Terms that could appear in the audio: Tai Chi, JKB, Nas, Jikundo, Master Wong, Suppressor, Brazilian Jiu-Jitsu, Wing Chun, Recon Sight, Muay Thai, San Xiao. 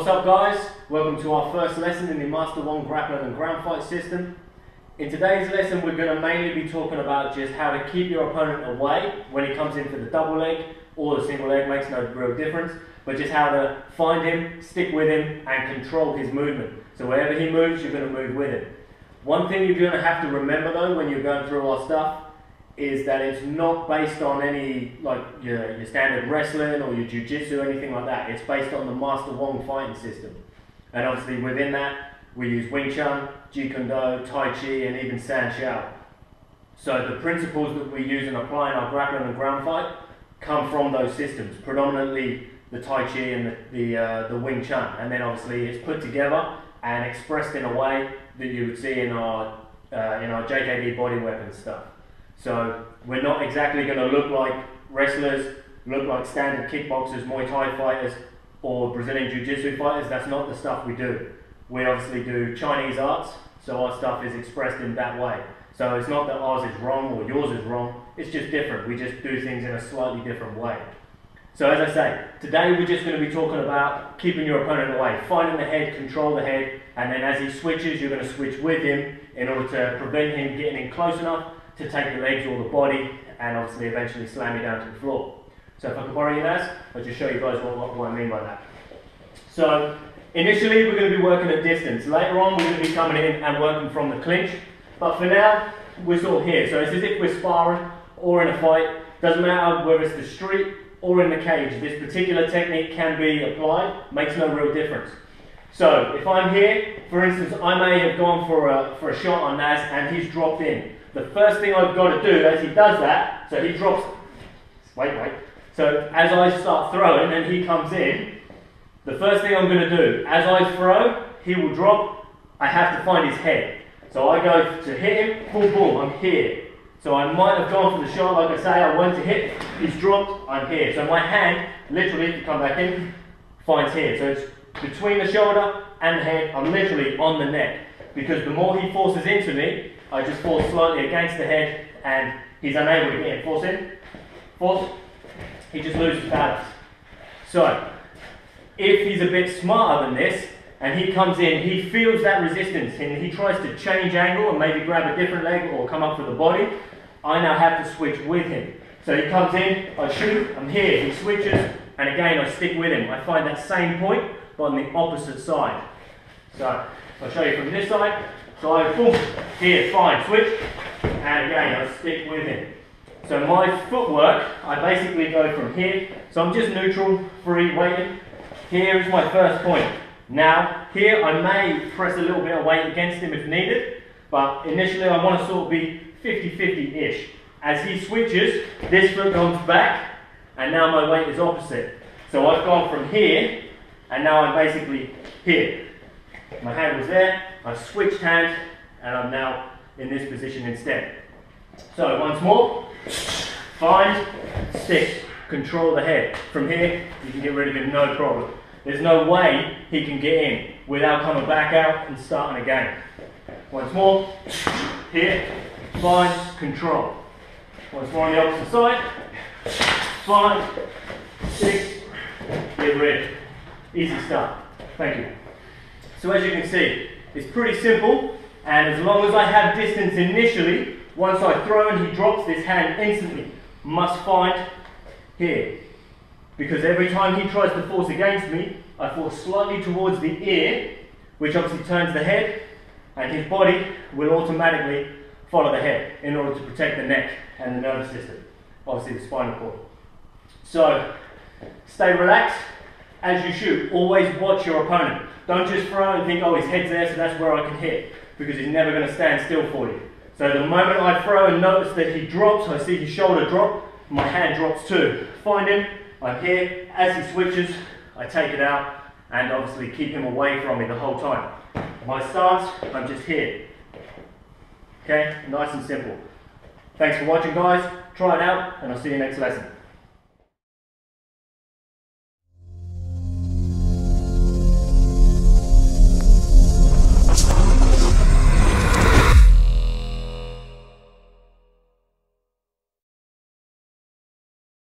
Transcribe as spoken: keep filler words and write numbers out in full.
What's up guys? Welcome to our first lesson in the Master Wong grappling and ground fight system. In today's lesson we're going to mainly be talking about just how to keep your opponent away when he comes in for the double leg or the single leg, makes no real difference, but just how to find him, stick with him and control his movement. So wherever he moves you're going to move with him. One thing you're going to have to remember though when you're going through our stuff is that it's not based on any, like, your, your standard wrestling or your jiu-jitsu, anything like that. It's based on the Master Wong fighting system. And obviously within that, we use Wing Chun, Jikundo, Tai Chi, and even San Xiao. So the principles that we use in applying our grappling and ground fight come from those systems, predominantly the Tai Chi and the, the, uh, the Wing Chun. And then obviously it's put together and expressed in a way that you would see in our, uh, in our J K B body weapon stuff. So we're not exactly going to look like wrestlers, look like standard kickboxers, Muay Thai fighters or Brazilian Jiu-Jitsu fighters. That's not the stuff we do. We obviously do Chinese arts, so our stuff is expressed in that way. So it's not that ours is wrong or yours is wrong, it's just different. We just do things in a slightly different way. So as I say, today we're just going to be talking about keeping your opponent away, finding the head, control the head, and then as he switches, you're going to switch with him in order to prevent him getting in close enough to take the legs or the body and obviously eventually slam you down to the floor. So if I can borrow you, Nas, I'll just show you guys what, what, what I mean by that. So initially we're going to be working at distance. Later on we're going to be coming in and working from the clinch. But for now, we're sort of here. So it's as if we're sparring or in a fight. Doesn't matter whether it's the street or in the cage. This particular technique can be applied. Makes no real difference. So if I'm here, for instance, I may have gone for a, for a shot on Nas and he's dropped in. The first thing I've got to do as he does that, so he drops, wait, wait. So as I start throwing and he comes in, the first thing I'm going to do, as I throw, he will drop, I have to find his head. So I go to hit him, boom, boom, I'm here. So I might have gone for the shot, like I say, I went to hit, he's dropped, I'm here. So my hand, literally, if you come back in, finds here. So it's between the shoulder and the head, I'm literally on the neck. Because the more he forces into me, I just force slightly against the head and he's unable to get in. Force in, force, he just loses balance. So, if he's a bit smarter than this and he comes in, he feels that resistance and he tries to change angle and maybe grab a different leg or come up for the body, I now have to switch with him. So he comes in, I shoot, I'm here, he switches and again I stick with him. I find that same point but on the opposite side. So, I'll show you from this side. So I boom, here, fine, switch, and again, I stick with him. So my footwork, I basically go from here, so I'm just neutral, free, weighted. Here is my first point. Now, here I may press a little bit of weight against him if needed, but initially I want to sort of be fifty fifty-ish. As he switches, this foot comes back, and now my weight is opposite. So I've gone from here, and now I'm basically here. My hand was there, I switched hands, and I'm now in this position instead. So once more, find, stick, control the head. From here, you can get rid of him no problem. There's no way he can get in without coming back out and starting again. Once more, here, find, control. Once more on the opposite side, find, stick, get rid. Easy stuff. Thank you. So as you can see, it's pretty simple, and as long as I have distance initially, once I throw and he drops, this hand instantly must find here. Because every time he tries to force against me, I force slightly towards the ear, which obviously turns the head, and his body will automatically follow the head in order to protect the neck and the nervous system, obviously the spinal cord. So, stay relaxed. As you shoot, always watch your opponent. Don't just throw and think, oh, his head's there, so that's where I can hit, because he's never going to stand still for you. So the moment I throw and notice that he drops, I see his shoulder drop, my hand drops too. Find him, I'm here, as he switches, I take it out, and obviously keep him away from me the whole time. My stance, I'm just here. Okay, nice and simple. Thanks for watching guys, try it out, and I'll see you next lesson.